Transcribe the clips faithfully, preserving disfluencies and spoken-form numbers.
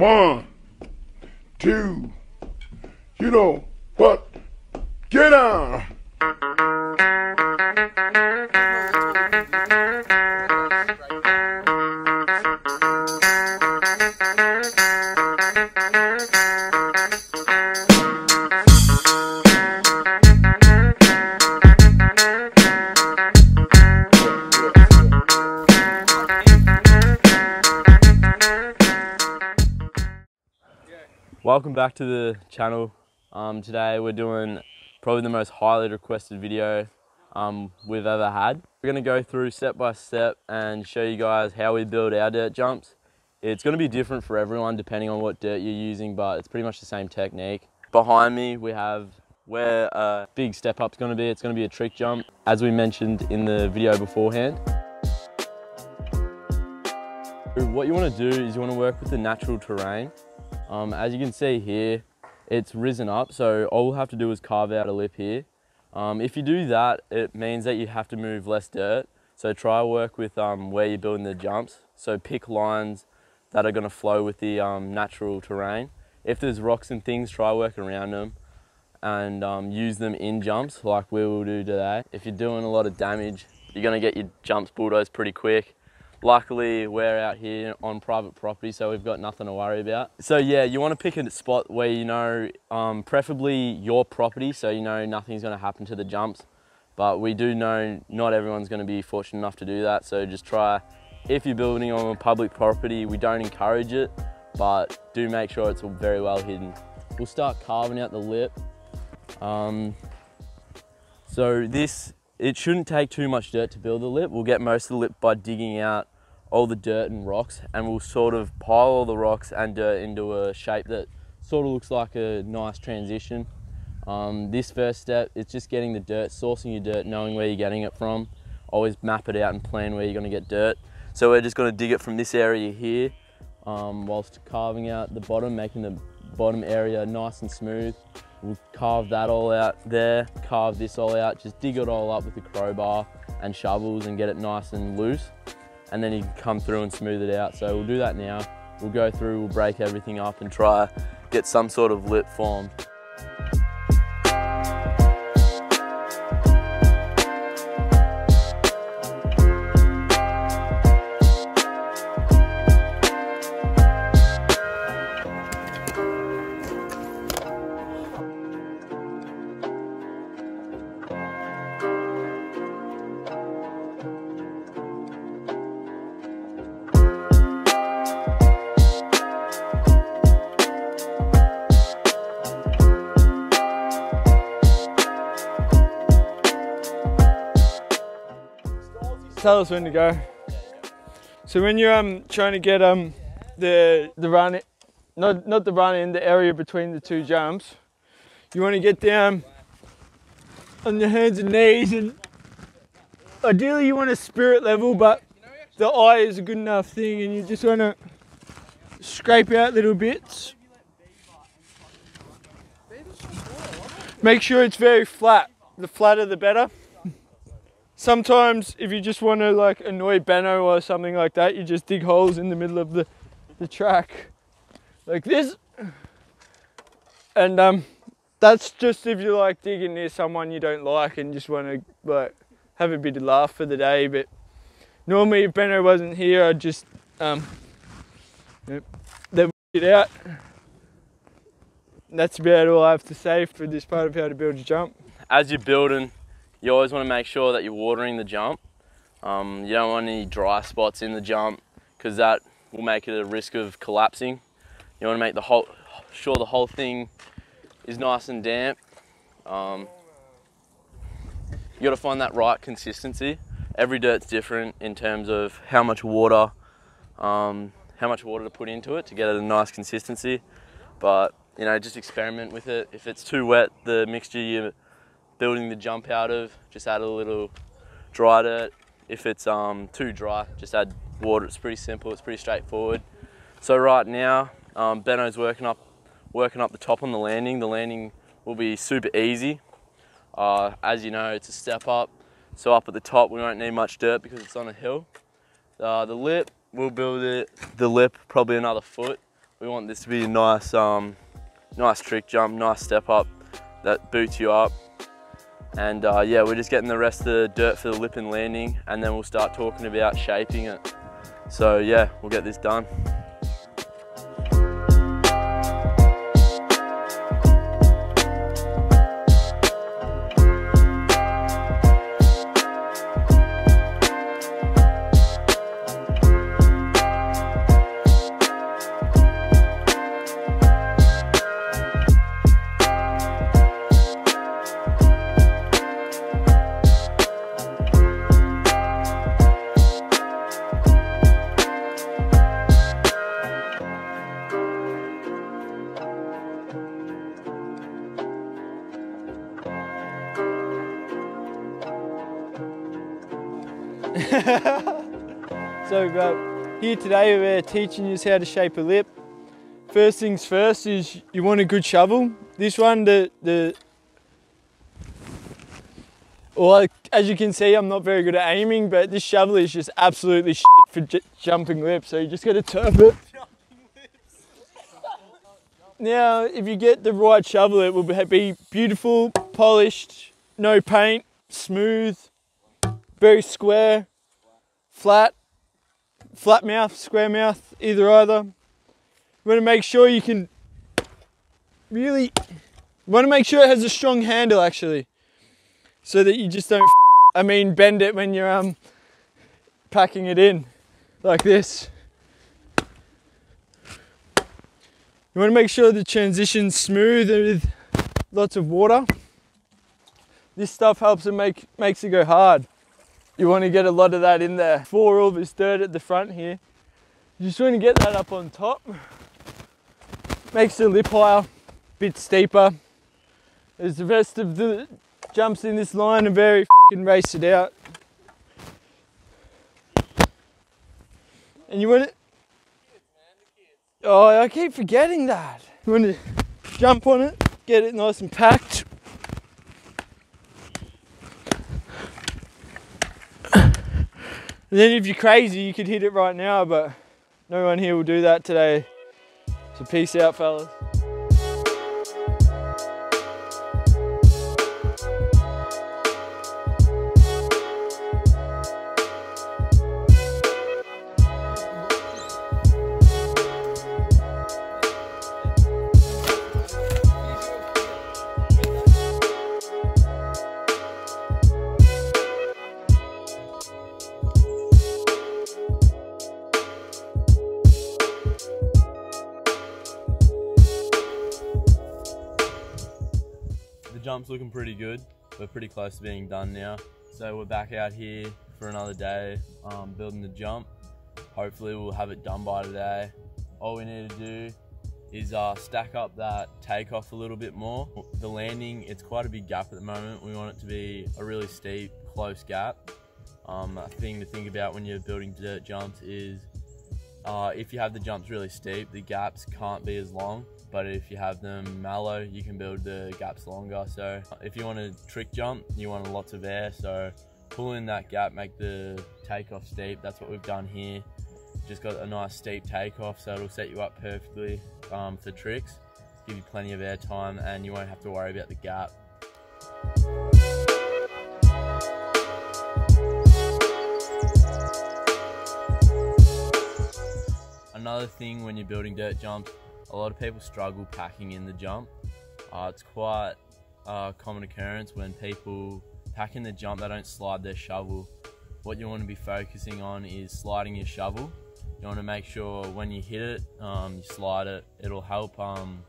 One, two, you know, but get on. Welcome back to the channel. Um, today we're doing probably the most highly requested video um, we've ever had. We're going to go through step by step and show you guys how we build our dirt jumps. It's going to be different for everyone depending on what dirt you're using, but it's pretty much the same technique. Behind me we have where a big step up's going to be. It's going to be a trick jump, as we mentioned in the video beforehand. What you want to do is you want to work with the natural terrain. Um, as you can see here, it's risen up, so all we'll have to do is carve out a lip here. Um, if you do that, it means that you have to move less dirt. So try work with um, where you're building the jumps. So pick lines that are going to flow with the um, natural terrain. If there's rocks and things, try work around them and um, use them in jumps like we will do today. If you're doing a lot of damage, you're going to get your jumps bulldozed pretty quick. Luckily, we're out here on private property, so we've got nothing to worry about. So yeah, you want to pick a spot where you know, um, preferably your property, so you know nothing's going to happen to the jumps. But we do know not everyone's going to be fortunate enough to do that, so just try. If you're building on a public property, we don't encourage it, but do make sure it's very well hidden. We'll start carving out the lip. Um, so this, it shouldn't take too much dirt to build the lip. We'll get most of the lip by digging out all the dirt and rocks, and we'll sort of pile all the rocks and dirt into a shape that sort of looks like a nice transition. Um, this first step is just getting the dirt, sourcing your dirt, knowing where you're getting it from. Always map it out and plan where you're going to get dirt. So we're just going to dig it from this area here, um, whilst carving out the bottom, making the bottom area nice and smooth. We'll carve that all out there, carve this all out, just dig it all up with a crowbar and shovels and get it nice and loose. And then you can come through and smooth it out. So we'll do that now. We'll go through, we'll break everything up and try get some sort of lip formed. Tell us when to go. So when you're um, trying to get um, the, the run, in, not, not the run in, the area between the two jumps, you want to get down on your hands and knees, and ideally you want a spirit level, but the eye is a good enough thing, and you just want to scrape out little bits. Make sure it's very flat. The flatter the better. Sometimes if you just want to like annoy Benno or something like that, you just dig holes in the middle of the, the track like this. And um, that's just if you like digging near someone you don't like and just want to like have a bit of laugh for the day. But normally if Benno wasn't here, I'd just um, you know, it out. And that's about all I have to say for this part of how to build a jump. As you're building, you always want to make sure that you're watering the jump. Um, you don't want any dry spots in the jump because that will make it a risk of collapsing. You want to make the whole, sure the whole thing is nice and damp. Um, you got to find that right consistency. Every dirt's different in terms of how much water, um, how much water to put into it to get it a nice consistency. But you know, just experiment with it. If it's too wet, the mixture you building the jump out of, just add a little dry dirt. If it's um, too dry, just add water. It's pretty simple, it's pretty straightforward. So right now, um, Benno's working up, working up the top on the landing. The landing will be super easy. Uh, as you know, it's a step up. So up at the top, we won't need much dirt because it's on a hill. Uh, the lip, we'll build it, the lip probably another foot We want this to be a nice, um, nice trick jump, nice step up that boots you up. And uh, yeah, we're just getting the rest of the dirt for the lip and landing, and then we'll start talking about shaping it. So yeah, we'll get this done. So uh, here today we're teaching you how to shape a lip. First things first is you want a good shovel. This one, the, the well, as you can see I'm not very good at aiming, but this shovel is just absolutely shit for j jumping lips, so you just got to turf it. Now if you get the right shovel it will be beautiful, polished, no paint, smooth, very square, flat, flat mouth, square mouth, either either. You want to make sure you can really, you want to make sure it has a strong handle actually, so that you just don't, I mean, bend it when you're um, packing it in, like this. You want to make sure the transition's smooth with lots of water. This stuff helps it make, makes it go hard. You want to get a lot of that in there. Before all this dirt at the front here, you just want to get that up on top. Makes the lip higher, a bit steeper. As the rest of the jumps in this line are very fucking raced out. And you want to... Oh, I keep forgetting that. You want to jump on it, get it nice and packed. And then if you're crazy, you could hit it right now, but no one here will do that today. So peace out, fellas. Jump's looking pretty good. We're pretty close to being done now. So we're back out here for another day, um, building the jump. Hopefully we'll have it done by today. All we need to do is uh, stack up that takeoff a little bit more. The landing, it's quite a big gap at the moment. We want it to be a really steep, close gap. Um, a thing to think about when you're building dirt jumps is uh, if you have the jumps really steep, the gaps can't be as long. But if you have them mellow, you can build the gaps longer. So if you want a trick jump, you want lots of air. So pull in that gap, make the takeoff steep. That's what we've done here. Just got a nice steep takeoff, so it'll set you up perfectly um, for tricks. Give you plenty of air time and you won't have to worry about the gap. Another thing when you're building dirt jumps, a lot of people struggle packing in the jump. Uh, it's quite a common occurrence when people pack in the jump, they don't slide their shovel. What you want to be focusing on is sliding your shovel. You want to make sure when you hit it, um, you slide it. It'll help um,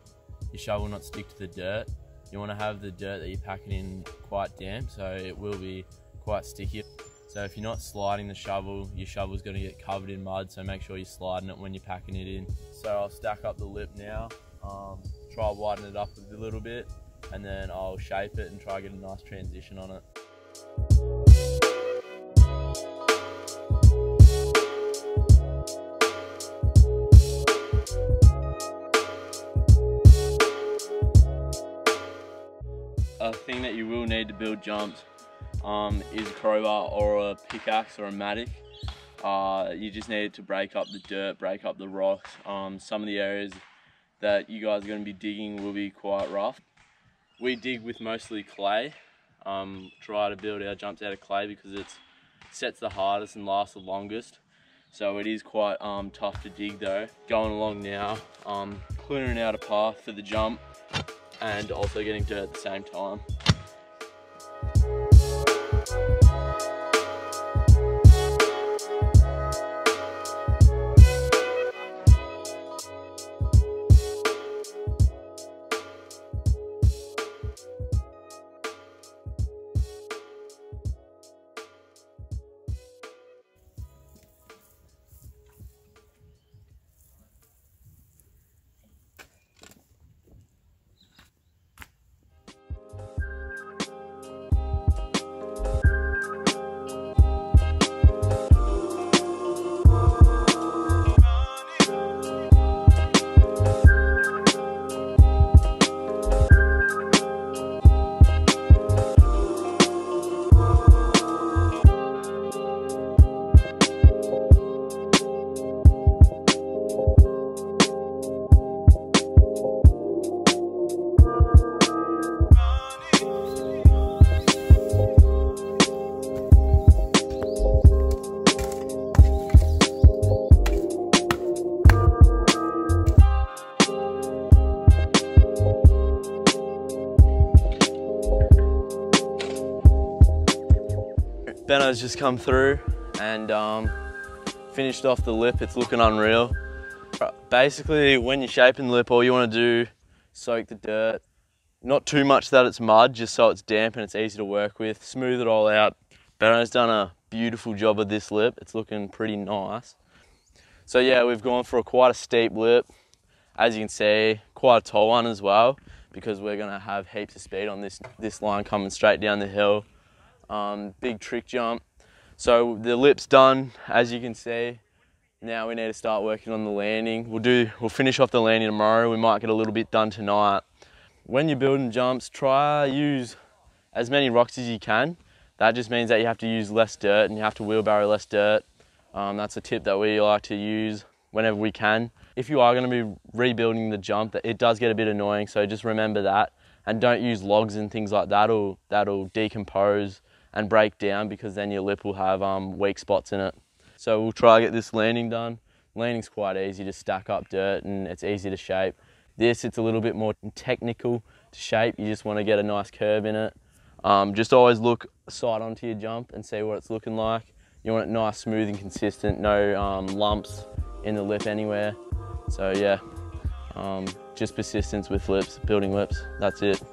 your shovel not stick to the dirt. You want to have the dirt that you're packing in quite damp, so it will be quite sticky. So if you're not sliding the shovel, your shovel's gonna get covered in mud, so make sure you're sliding it when you're packing it in. So I'll stack up the lip now, um, try to widen it up a little bit, and then I'll shape it and try to get a nice transition on it. A thing that you will need to build jumps Um, is a crowbar or a pickaxe or a mattock. Uh, you just need it to break up the dirt, break up the rocks. Um, some of the areas that you guys are going to be digging will be quite rough. We dig with mostly clay, um, try to build our jumps out of clay because it sets the hardest and lasts the longest. So it is quite um, tough to dig though. Going along now, um, clearing out a path for the jump and also getting dirt at the same time. Benno's just come through and um, finished off the lip. It's looking unreal. Basically, when you're shaping the lip, all you want to do, soak the dirt. Not too much that it's mud, just so it's damp and it's easy to work with. Smooth it all out. Benno's done a beautiful job of this lip. It's looking pretty nice. So yeah, we've gone for a quite a steep lip. As you can see, quite a tall one as well, because we're gonna have heaps of speed on this, this line coming straight down the hill. Um, big trick jump. So the lip's done, as you can see. Now we need to start working on the landing. We'll do, we'll finish off the landing tomorrow. We might get a little bit done tonight. When you're building jumps, try use as many rocks as you can. That just means that you have to use less dirt and you have to wheelbarrow less dirt. Um, that's a tip that we like to use whenever we can. If you are going to be rebuilding the jump, it does get a bit annoying, so just remember that. And don't use logs and things like that, or that'll decompose and break down, because then your lip will have um, weak spots in it. So we'll try to get this landing done. Landing's quite easy to stack up dirt and it's easy to shape. This, it's a little bit more technical to shape. You just want to get a nice curve in it. Um, just always look side onto your jump and see what it's looking like. You want it nice, smooth and consistent, no um, lumps in the lip anywhere. So yeah, um, just persistence with lips, building lips, that's it.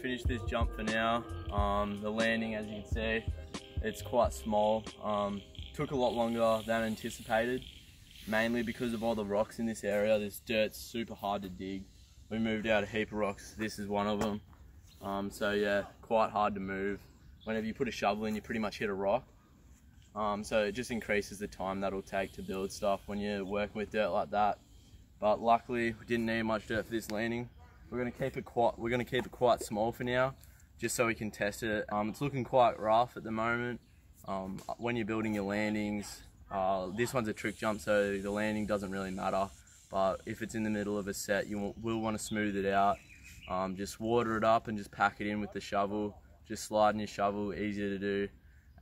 Finished this jump for now. Um, the landing, as you can see, it's quite small. Um, took a lot longer than anticipated, mainly because of all the rocks in this area. This dirt's super hard to dig. We moved out a heap of rocks. This is one of them. Um, so yeah, quite hard to move. Whenever you put a shovel in, you pretty much hit a rock. Um, so it just increases the time that'll take to build stuff when you're working with dirt like that. But luckily, we didn't need much dirt for this landing. We're gonna keep it quite. We're gonna keep it quite small for now, just so we can test it. Um, it's looking quite rough at the moment. Um, when you're building your landings, uh, this one's a trick jump, so the landing doesn't really matter. But if it's in the middle of a set, you will, will want to smooth it out. Um, just water it up and just pack it in with the shovel. Just slide in your shovel, easier to do.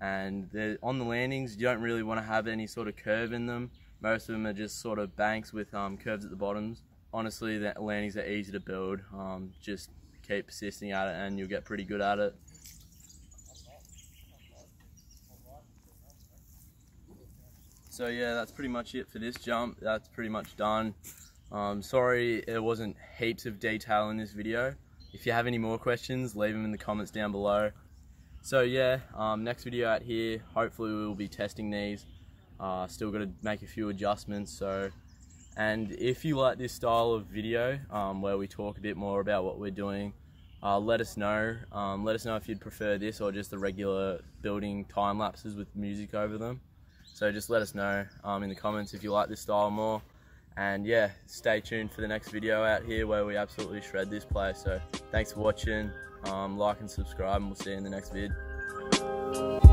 And on the landings, you don't really want to have any sort of curve in them. Most of them are just sort of banks with um, curves at the bottoms. Honestly, the landings are easy to build. Um, just keep persisting at it and you'll get pretty good at it. So yeah, that's pretty much it for this jump. That's pretty much done. Um, sorry there wasn't heaps of detail in this video. If you have any more questions, leave them in the comments down below. So yeah, um, next video out here, hopefully we'll be testing these. Uh, still got to make a few adjustments, so. And if you like this style of video um, where we talk a bit more about what we're doing, uh, let us know. Um, let us know if you'd prefer this or just the regular building time lapses with music over them. So just let us know um, in the comments if you like this style more. And yeah, stay tuned for the next video out here where we absolutely shred this place. So thanks for watching, um, like and subscribe, and we'll see you in the next vid.